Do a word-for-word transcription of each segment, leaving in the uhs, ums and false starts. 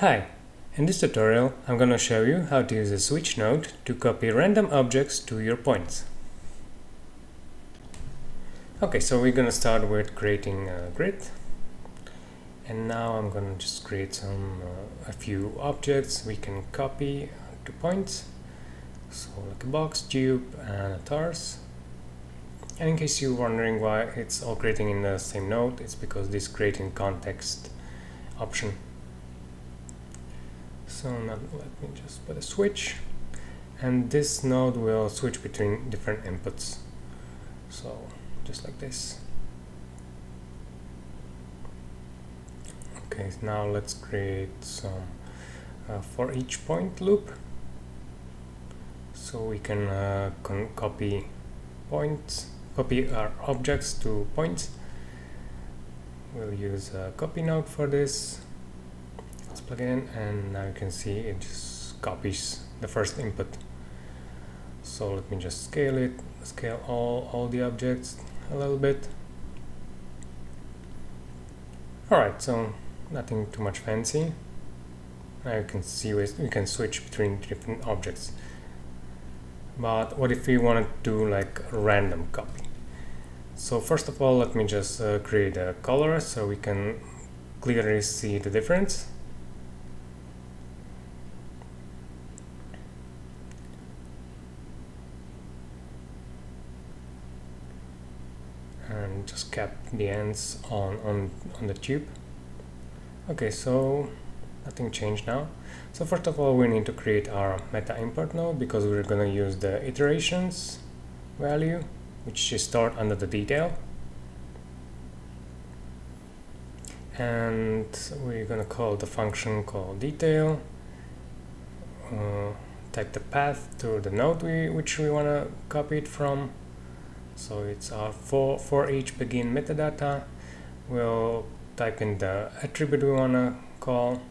Hi, in this tutorial I'm gonna show you how to use a switch node to copy random objects to your points. Okay, so we're gonna start with creating a grid, and now I'm gonna just create some uh, a few objects we can copy to points, so like a box, tube and a torus. And in case you're wondering why it's all creating in the same node, it's because this creating context option. So now let me just put a switch, and this node will switch between different inputs, so just like this. Okay, so now let's create some uh, for each point loop, so we can uh, con copy points, copy our objects to points. We'll use a copy node for this. Let's plug it in, and now you can see it just copies the first input. So let me just scale it, scale all, all the objects a little bit. Alright, so nothing too much fancy. Now you can see we can switch between different objects. But what if we want to do like a random copy? So first of all, let me just uh, create a color so we can clearly see the difference. And just cap the ends on, on, on the tube. Okay, so nothing changed now. So first of all, we need to create our meta import node, because we're going to use the iterations value, which is stored under the detail. And we're going to call the function called detail, uh, type the path to the node we, which we want to copy it from. So it's our for, for each begin metadata. We'll type in the attribute we want to call.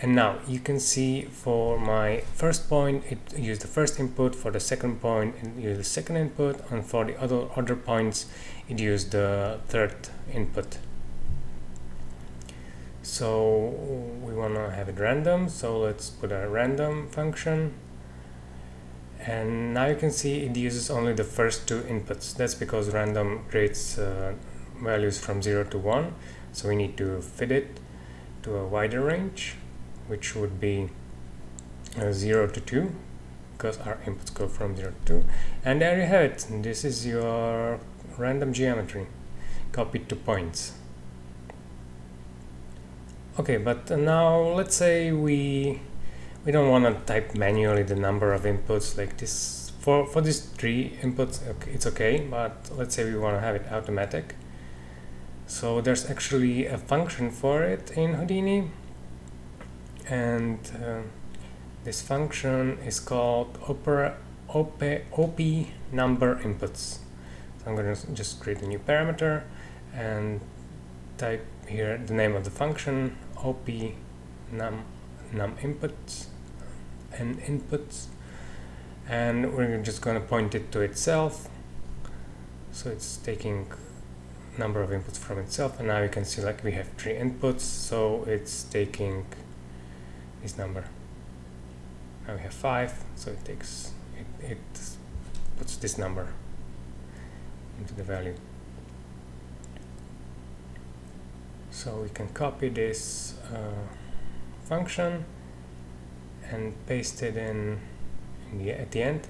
And now you can see for my first point, it used the first input, for the second point, it used the second input, and for the other, other points, it used the third input. So we want to have it random, so let's put a random function. And now you can see it uses only the first two inputs. That's because random creates uh, values from zero to one, so we need to fit it to a wider range, which would be uh, zero to two, because our inputs go from zero to two. And there you have it. This is your random geometry copied to points. Okay, but now let's say we We don't want to type manually the number of inputs like this. For, for these three inputs, okay, it's okay, but let's say we want to have it automatic. So there's actually a function for it in Houdini. And uh, this function is called op, op, op number inputs. So I'm going to just create a new parameter and type here the name of the function, op num, num inputs. and inputs and we're just going to point it to itself, so it's taking number of inputs from itself. And now you can see like we have three inputs, so it's taking this number. Now we have five, so it takes it, it puts this number into the value. So we can copy this uh, function and paste it in, in the, at the end.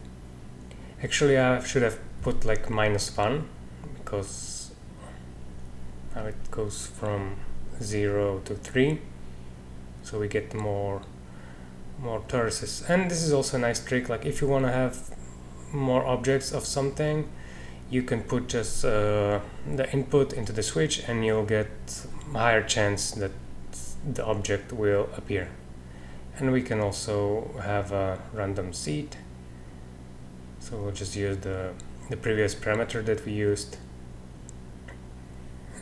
Actually, I should have put like minus one, because now it goes from zero to three, so we get more more toruses. And this is also a nice trick. Like if you want to have more objects of something, you can put just uh, the input into the switch, and you'll get a higher chance that the object will appear. And we can also have a random seed, so we'll just use the, the previous parameter that we used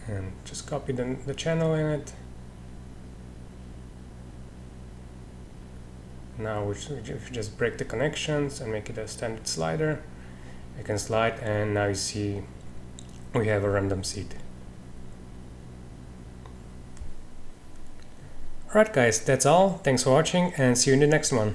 and just copy the, the channel in it. Now we just break the connections and make it a standard slider. We can slide, and now you see we have a random seed. Alright guys, that's all. Thanks for watching and see you in the next one.